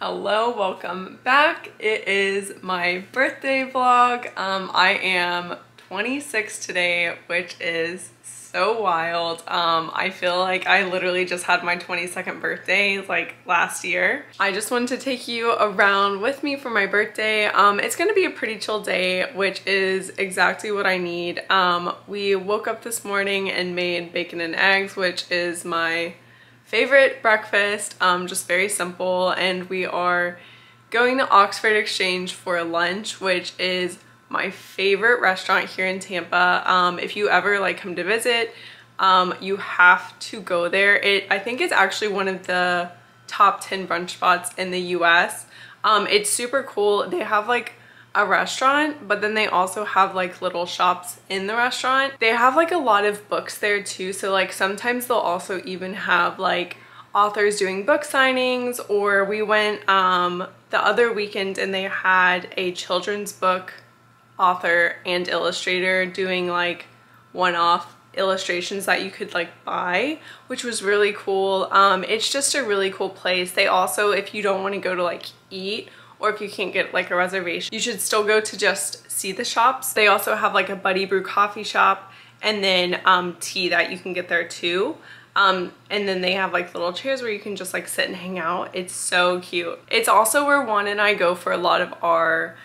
Hello, welcome back. It is my birthday vlog. I am 26 today, which is so wild. I feel like I literally just had my 22nd birthday like last year. I just wanted to take you around with me for my birthday. It's gonna be a pretty chill day, which is exactly what I need. We woke up this morning and made bacon and eggs, which is my favorite breakfast, just very simple, and we are going to Oxford Exchange for lunch, which is my favorite restaurant here in Tampa. If you ever like come to visit, you have to go there. I think it's actually one of the top 10 brunch spots in the US. It's super cool. They have like a restaurant, but then they also have like little shops in the restaurant. They have like a lot of books there too, so like sometimes they'll also even have like authors doing book signings, or we went the other weekend and they had a children's book author and illustrator doing like one-off illustrations that you could like buy, which was really cool. It's just a really cool place. They also, if you don't want to go to like eat, or if you can't get like a reservation, you should still go to just see the shops. They also have like a Buddy Brew coffee shop, and then tea that you can get there too. And then they have like little chairs where you can just like sit and hang out. It's so cute. It's also where Juan and I go for a lot of our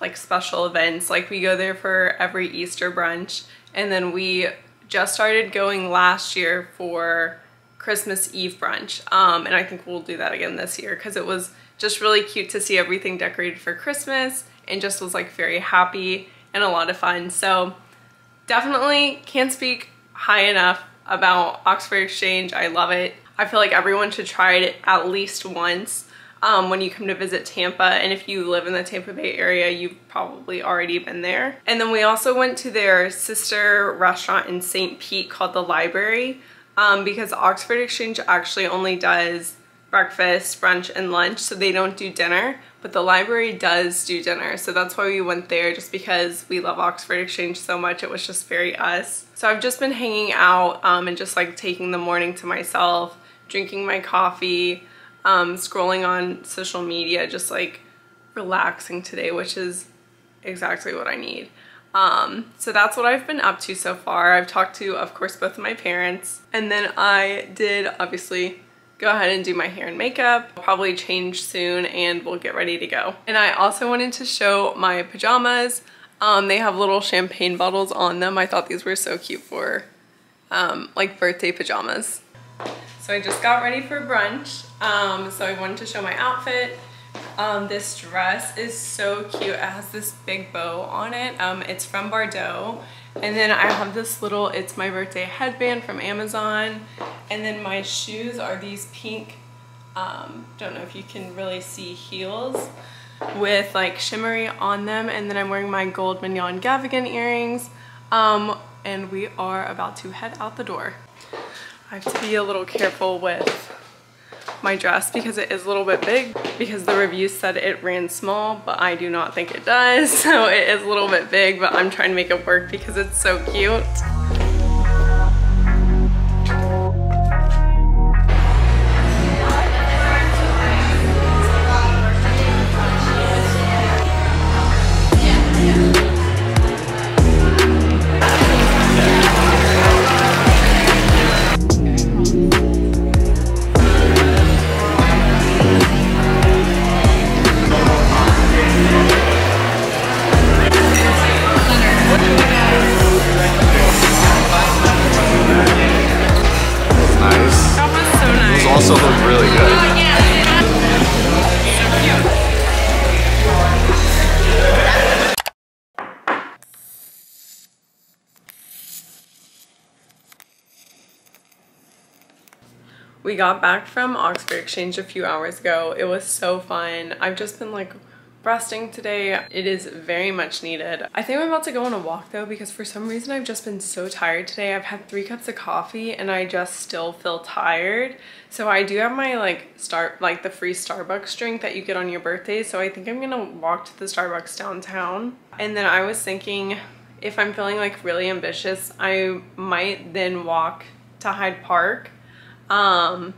like special events. Like we go there for every Easter brunch, and then we just started going last year for Christmas Eve brunch. And I think we'll do that again this year because it was just really cute to see everything decorated for Christmas, and just was like very happy and a lot of fun. So definitely can't speak high enough about Oxford Exchange. I love it. I feel like everyone should try it at least once when you come to visit Tampa, and if you live in the Tampa Bay area, you've probably already been there. And then we also went to their sister restaurant in St. Pete called The Library, because Oxford Exchange actually only does breakfast, brunch, and lunch, so they don't do dinner, but the library does do dinner. So that's why we went there, just because we love Oxford Exchange so much. It was just very us. So I've just been hanging out and just like taking the morning to myself, drinking my coffee, scrolling on social media, just like relaxing today, which is exactly what I need. So that's what I've been up to so far. I've talked to, of course, both of my parents, and then I did obviously go ahead and do my hair and makeup. I'll probably change soon and we'll get ready to go. And I also wanted to show my pajamas. They have little champagne bottles on them. I thought these were so cute for like birthday pajamas. So I just got ready for brunch. So I wanted to show my outfit. This dress is so cute. It has this big bow on it. It's from Bardot. And then I have this little It's My Birthday headband from Amazon. And then my shoes are these pink, don't know if you can really see, heels with like shimmery on them. And then I'm wearing my gold Mignon Gavigan earrings. And we are about to head out the door. I have to be a little careful with my dress because it is a little bit big, because the review said it ran small, but I do not think it does. So it is a little bit big, but I'm trying to make it work because it's so cute. We got back from Oxford Exchange a few hours ago. It was so fun. I've just been like resting today. It is very much needed. I think I'm about to go on a walk though, because for some reason I've just been so tired today. I've had 3 cups of coffee and I just still feel tired. So I do have my like the free Starbucks drink that you get on your birthday. So I think I'm gonna walk to the Starbucks downtown. And then I was thinking, if I'm feeling like really ambitious, I might then walk to Hyde Park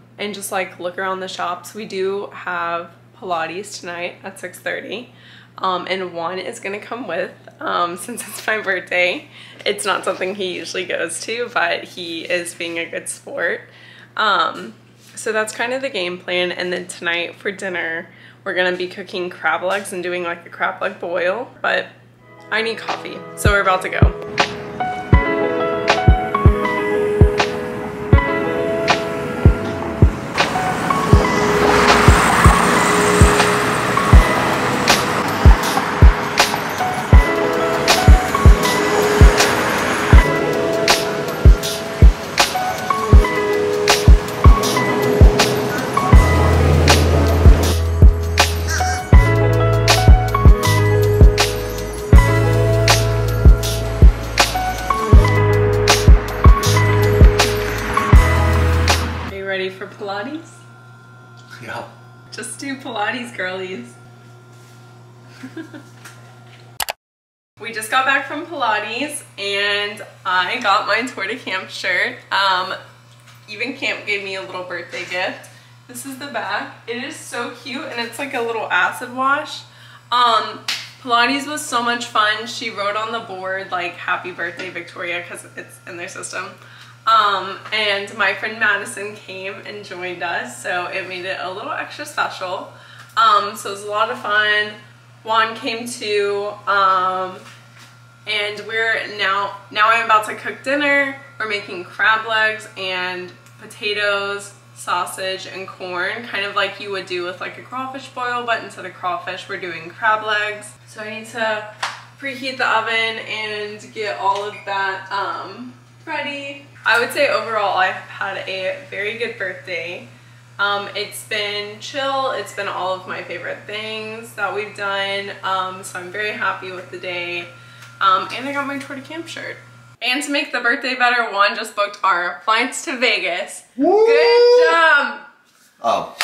and just like look around the shops. We do have Pilates tonight at 6:30, and Juan is gonna come with, since it's my birthday. It's not something he usually goes to, but he is being a good sport. So that's kind of the game plan. And then tonight for dinner, we're gonna be cooking crab legs and doing like a crab leg boil, but I need coffee, so we're about to go. Girlies. We just got back from Pilates and I got my Tour de Camp shirt. Even Camp gave me a little birthday gift. This is the back. It is so cute and it's like a little acid wash. Pilates was so much fun. She wrote on the board like happy birthday Victoria because it's in their system. And my friend Madison came and joined us, so it made it a little extra special. So it was a lot of fun. Juan came too, and we're now I'm about to cook dinner. We're making crab legs and potatoes, sausage, and corn, kind of like you would do with like a crawfish boil, but instead of crawfish, we're doing crab legs. So I need to preheat the oven and get all of that ready. I would say overall I've had a very good birthday. It's been chill, it's been all of my favorite things that we've done, so I'm very happy with the day, and I got my Tour de Camp shirt. And to make the birthday better, Juan just booked our flights to Vegas. Woo! Good job! Oh.